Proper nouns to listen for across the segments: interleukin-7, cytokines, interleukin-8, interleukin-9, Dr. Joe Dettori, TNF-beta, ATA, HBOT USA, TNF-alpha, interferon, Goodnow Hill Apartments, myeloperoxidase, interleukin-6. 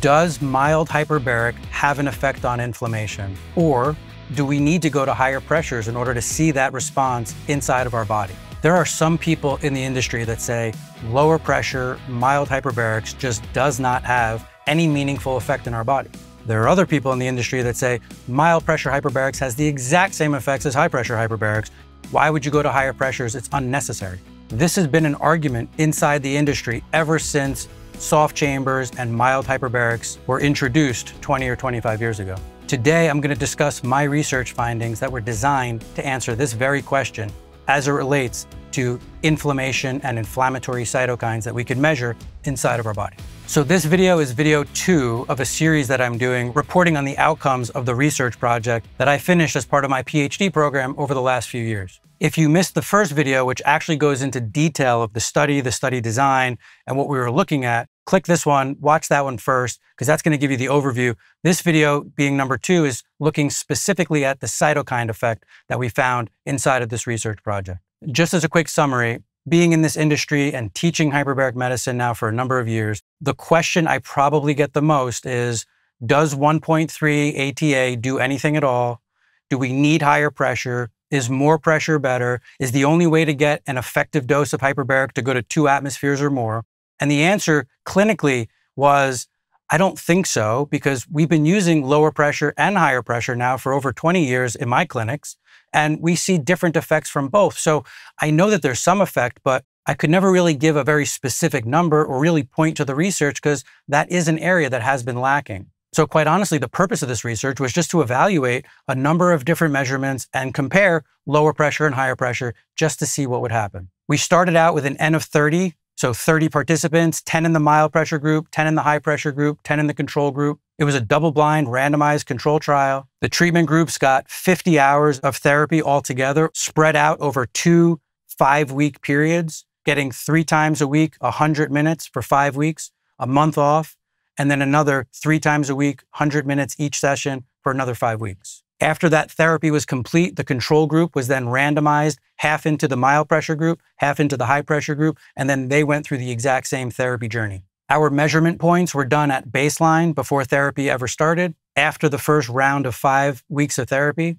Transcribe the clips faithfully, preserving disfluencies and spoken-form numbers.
Does mild hyperbaric have an effect on inflammation? Or do we need to go to higher pressures in order to see that response inside of our body? There are some people in the industry that say lower pressure, mild hyperbarics just does not have any meaningful effect in our body. There are other people in the industry that say mild pressure hyperbarics has the exact same effects as high pressure hyperbarics. Why would you go to higher pressures? It's unnecessary. This has been an argument inside the industry ever since soft chambers and mild hyperbarics were introduced twenty or twenty-five years ago. Today, I'm going to discuss my research findings that were designed to answer this very question as it relates to inflammation and inflammatory cytokines that we can measure inside of our body. So this video is video two of a series that I'm doing reporting on the outcomes of the research project that I finished as part of my PhD program over the last few years. If you missed the first video, which actually goes into detail of the study, the study design, and what we were looking at, click this one, watch that one first, because that's going to give you the overview. This video, being number two, is looking specifically at the cytokine effect that we found inside of this research project. Just as a quick summary, being in this industry and teaching hyperbaric medicine now for a number of years, the question I probably get the most is, does one point three A T A do anything at all? Do we need higher pressure? Is more pressure better? Is the only way to get an effective dose of hyperbaric to go to two atmospheres or more? And the answer clinically was, I don't think so, because we've been using lower pressure and higher pressure now for over twenty years in my clinics, and we see different effects from both. So I know that there's some effect, but I could never really give a very specific number or really point to the research because that is an area that has been lacking. So quite honestly, the purpose of this research was just to evaluate a number of different measurements and compare lower pressure and higher pressure just to see what would happen. We started out with an N of thirty. So thirty participants, ten in the mild pressure group, ten in the high pressure group, ten in the control group. It was a double-blind, randomized control trial. The treatment groups got fifty hours of therapy altogether, spread out over two five-week periods, getting three times a week, one hundred minutes for five weeks, a month off, and then another three times a week, one hundred minutes each session for another five weeks. After that therapy was complete, the control group was then randomized half into the mild pressure group, half into the high pressure group, and then they went through the exact same therapy journey. Our measurement points were done at baseline before therapy ever started, after the first round of five weeks of therapy,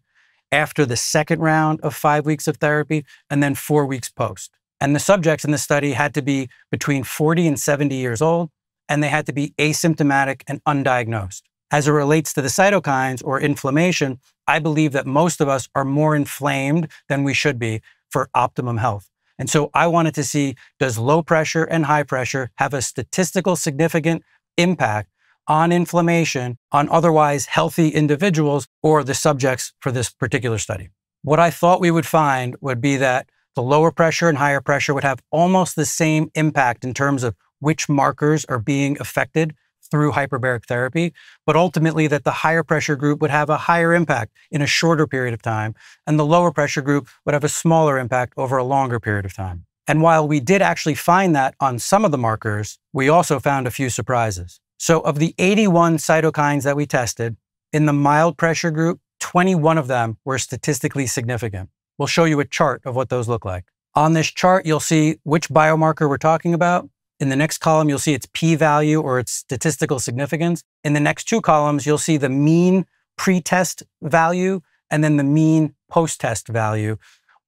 after the second round of five weeks of therapy, and then four weeks post. And the subjects in the study had to be between forty and seventy years old, and they had to be asymptomatic and undiagnosed. As it relates to the cytokines or inflammation, I believe that most of us are more inflamed than we should be for optimum health. And so I wanted to see, does low pressure and high pressure have a statistical significant impact on inflammation on otherwise healthy individuals or the subjects for this particular study? What I thought we would find would be that the lower pressure and higher pressure would have almost the same impact in terms of which markers are being affected through hyperbaric therapy, but ultimately that the higher pressure group would have a higher impact in a shorter period of time, and the lower pressure group would have a smaller impact over a longer period of time. And while we did actually find that on some of the markers, we also found a few surprises. So of the eighty-one cytokines that we tested, in the mild pressure group, twenty-one of them were statistically significant. We'll show you a chart of what those look like. On this chart, you'll see which biomarker we're talking about. In the next column, you'll see its p-value or its statistical significance. In the next two columns, you'll see the mean pre-test value and then the mean post-test value.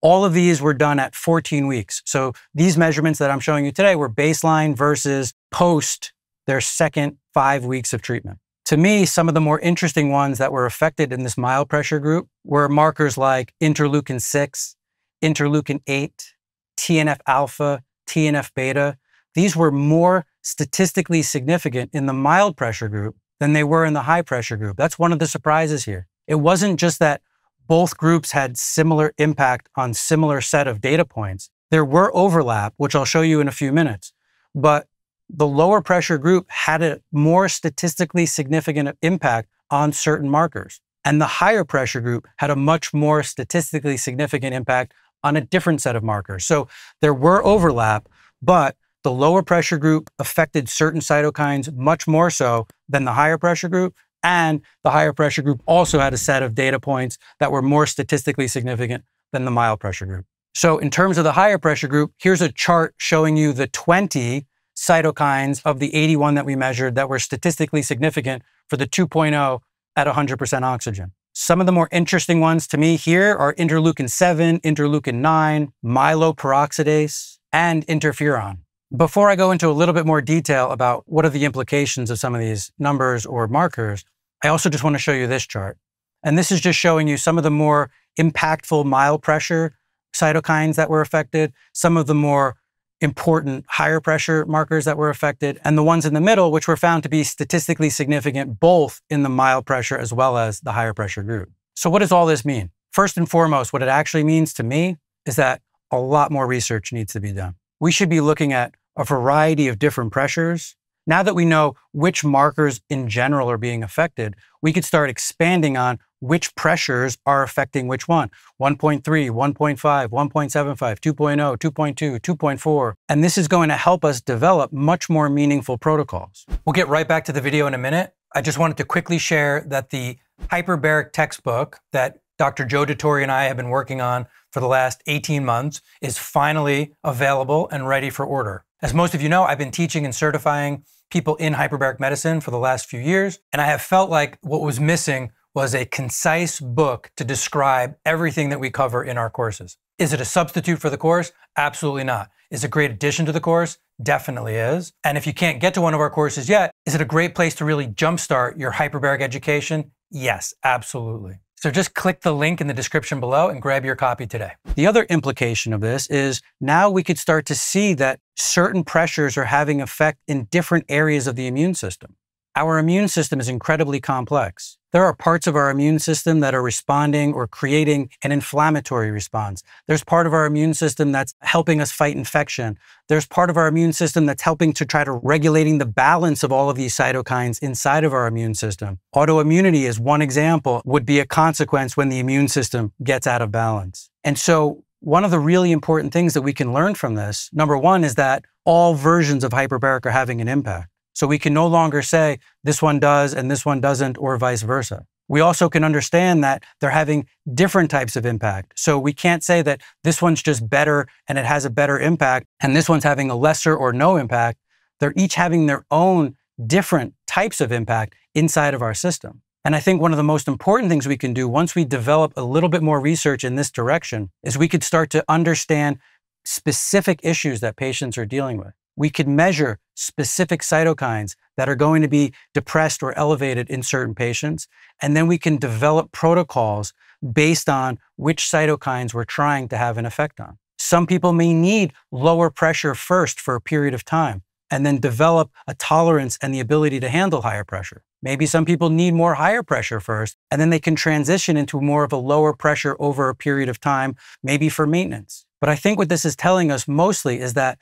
All of these were done at fourteen weeks. So these measurements that I'm showing you today were baseline versus post their second five weeks of treatment. To me, some of the more interesting ones that were affected in this mild pressure group were markers like interleukin six, interleukin eight, T N F alpha, T N F beta. These were more statistically significant in the mild pressure group than they were in the high pressure group. That's one of the surprises here. It wasn't just that both groups had similar impact on similar set of data points. There were overlap, which I'll show you in a few minutes, but the lower pressure group had a more statistically significant impact on certain markers. And the higher pressure group had a much more statistically significant impact on a different set of markers. So there were overlap, but the lower pressure group affected certain cytokines much more so than the higher pressure group, and the higher pressure group also had a set of data points that were more statistically significant than the mild pressure group. So in terms of the higher pressure group, here's a chart showing you the twenty cytokines of the eighty-one that we measured that were statistically significant for the two point oh at one hundred percent oxygen. Some of the more interesting ones to me here are interleukin seven, interleukin nine, myeloperoxidase, and interferon. Before I go into a little bit more detail about what are the implications of some of these numbers or markers, I also just want to show you this chart. And this is just showing you some of the more impactful mild pressure cytokines that were affected, some of the more important higher pressure markers that were affected, and the ones in the middle, which were found to be statistically significant both in the mild pressure as well as the higher pressure group. So what does all this mean? First and foremost, what it actually means to me is that a lot more research needs to be done. We should be looking at a variety of different pressures. Now that we know which markers in general are being affected, we could start expanding on which pressures are affecting which one. one point three, one point five, one point seven five, two point oh, two point two, two point four. And this is going to help us develop much more meaningful protocols. We'll get right back to the video in a minute. I just wanted to quickly share that the hyperbaric textbook that Doctor Joe Dettori and I have been working on for the last eighteen months is finally available and ready for order. As most of you know, I've been teaching and certifying people in hyperbaric medicine for the last few years, and I have felt like what was missing was a concise book to describe everything that we cover in our courses. Is it a substitute for the course? Absolutely not. Is it a great addition to the course? Definitely is. And if you can't get to one of our courses yet, is it a great place to really jumpstart your hyperbaric education? Yes, absolutely. So just click the link in the description below and grab your copy today. The other implication of this is now we could start to see that certain pressures are having effect in different areas of the immune system. Our immune system is incredibly complex. There are parts of our immune system that are responding or creating an inflammatory response. There's part of our immune system that's helping us fight infection. There's part of our immune system that's helping to try to regulating the balance of all of these cytokines inside of our immune system. Autoimmunity is one example, would be a consequence when the immune system gets out of balance. And so one of the really important things that we can learn from this, number one, is that all versions of hyperbaric are having an impact. So we can no longer say this one does and this one doesn't, or vice versa. We also can understand that they're having different types of impact. So we can't say that this one's just better and it has a better impact and this one's having a lesser or no impact. They're each having their own different types of impact inside of our system. And I think one of the most important things we can do once we develop a little bit more research in this direction is we could start to understand specific issues that patients are dealing with. We could measure specific cytokines that are going to be depressed or elevated in certain patients, and then we can develop protocols based on which cytokines we're trying to have an effect on. Some people may need lower pressure first for a period of time, and then develop a tolerance and the ability to handle higher pressure. Maybe some people need more higher pressure first, and then they can transition into more of a lower pressure over a period of time, maybe for maintenance. But I think what this is telling us mostly is that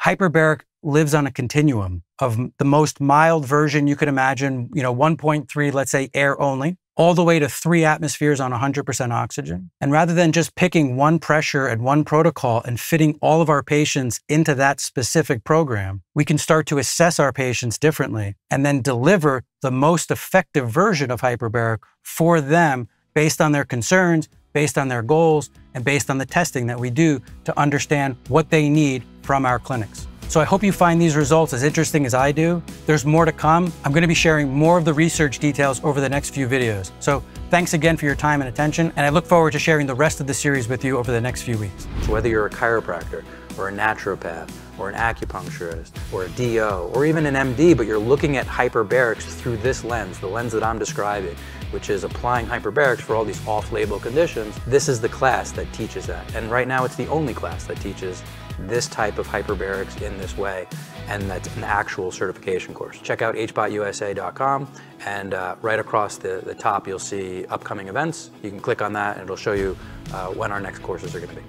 hyperbaric lives on a continuum of the most mild version you could imagine, you know, one point three, let's say air only, all the way to three atmospheres on one hundred percent oxygen. And rather than just picking one pressure and one protocol and fitting all of our patients into that specific program, we can start to assess our patients differently and then deliver the most effective version of hyperbaric for them based on their concerns, based on their goals, and based on the testing that we do to understand what they need from our clinics. So I hope you find these results as interesting as I do. There's more to come. I'm going to be sharing more of the research details over the next few videos. So thanks again for your time and attention, and I look forward to sharing the rest of the series with you over the next few weeks. So whether you're a chiropractor or a naturopath or an acupuncturist or a D O or even an M D, but you're looking at hyperbarics through this lens, the lens that I'm describing, which is applying hyperbarics for all these off-label conditions, this is the class that teaches that. And right now it's the only class that teaches this type of hyperbarics in this way, and that's an actual certification course. Check out h bot u s a dot com, and uh, right across the, the top you'll see upcoming events. You can click on that and it'll show you uh, when our next courses are going to be.